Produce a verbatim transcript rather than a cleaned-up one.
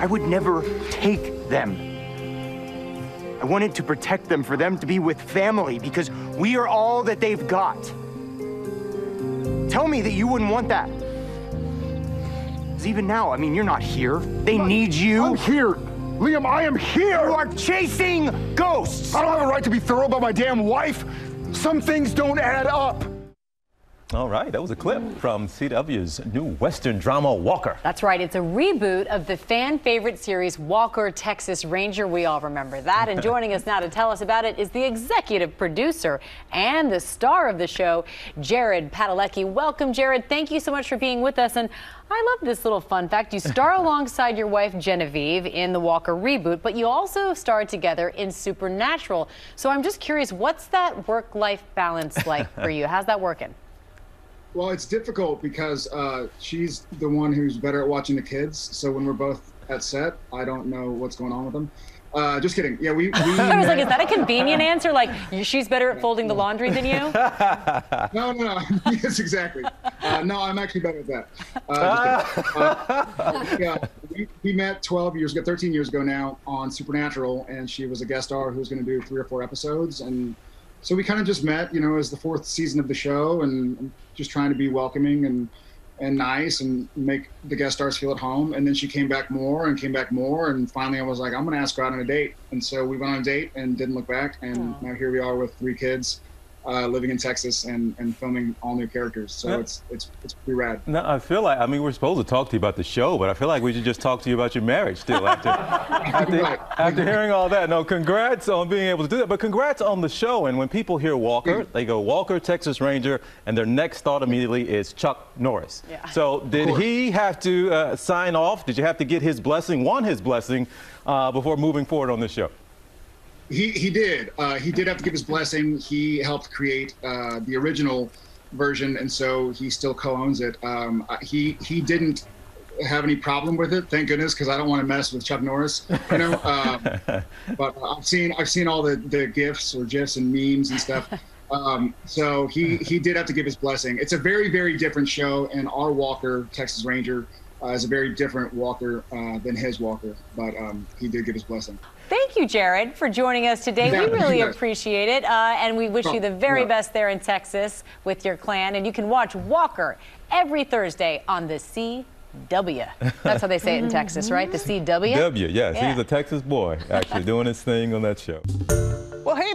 I would never take them. I wanted to protect them, for them to be with family, because we are all that they've got. Tell me that you wouldn't want that. Because even now, I mean, you're not here. They I, need you. I'm here. Liam, I am here. You are chasing ghosts. I don't have a right to be thorough about my damn wife. Some things don't add up. All right, that was a clip from C W's new Western drama, Walker. That's right. It's a reboot of the fan-favorite series, Walker, Texas Ranger. We all remember that. And joining us now to tell us about it is the executive producer and the star of the show, Jared Padalecki. Welcome, Jared. Thank you so much for being with us. And I love this little fun fact. You star alongside your wife, Genevieve, in the Walker reboot, but you also star together in Supernatural. So I'm just curious, what's that work-life balance like for you? How's that working? Well, it's difficult because uh, she's the one who's better at watching the kids. So when we're both at set, I don't know what's going on with them. Uh, just kidding. Yeah, we. we I was like, is that a convenient answer? Like, she's better at folding the laundry than you? No, no, no. Yes, exactly. Uh, no, I'm actually better at that. Uh, uh, we, uh, we, we met twelve years ago, thirteen years ago now, on Supernatural, and she was a guest star who was going to do three or four episodes, and. So we kind of just met, you know, as the fourth season of the show, and just trying to be welcoming and, and nice and make the guest stars feel at home. And then she came back more and came back more. And finally, I was like, I'm going to ask her out on a date. And so we went on a date and didn't look back. And aww, now here we are with three kids. Uh, living in Texas and, and filming all new characters. So yeah. it's, it's, it's pretty rad. No, I feel like, I mean, we're supposed to talk to you about the show, but I feel like we should just talk to you about your marriage still after, after, after hearing all that. No, congrats on being able to do that, but congrats on the show. And when people hear Walker, they go Walker, Texas Ranger, and their next thought immediately is Chuck Norris. Yeah. So did he have to uh, sign off? Did you have to get his blessing, want his blessing, uh, before moving forward on this show? He, he did. Uh, he did have to give his blessing. He helped create uh, the original version, and so he still co-owns it. Um, he he didn't have any problem with it, thank goodness, because I don't want to mess with Chuck Norris, you know. Um, but I've seen I've seen all the, the GIFs or GIFs and memes and stuff. Um, so he he did have to give his blessing. It's a very very different show, and our Walker, Texas Ranger, uh, is a very different Walker uh, than his Walker. But um, he did give his blessing. Thank you, Jared, for joining us today. Yeah, we really yeah. appreciate it, uh, and we wish oh, you the very yeah. best there in Texas with your clan. And you can watch Walker every Thursday on The C W. That's how they say it in Texas, right? The C W? W, yes. Yeah. He's a Texas boy, actually, doing his thing on that show. Well, hey